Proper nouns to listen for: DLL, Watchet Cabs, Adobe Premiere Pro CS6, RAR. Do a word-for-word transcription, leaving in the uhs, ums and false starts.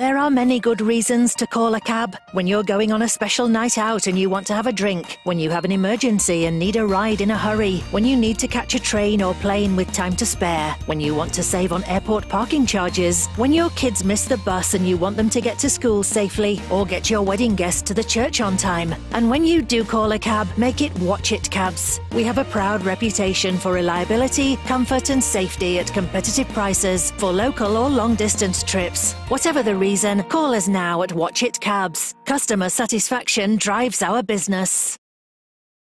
There are many good reasons to call a cab. When you're going on a special night out and you want to have a drink, when you have an emergency and need a ride in a hurry, when you need to catch a train or plane with time to spare, when you want to save on airport parking charges, when your kids miss the bus and you want them to get to school safely or get your wedding guest to the church on time. And when you do call a cab, make it Watchet Cabs. We have a proud reputation for reliability, comfort and safety at competitive prices for local or long distance trips. Whatever the reason, Call us now at Watchet Cabs. Customer satisfaction drives our business.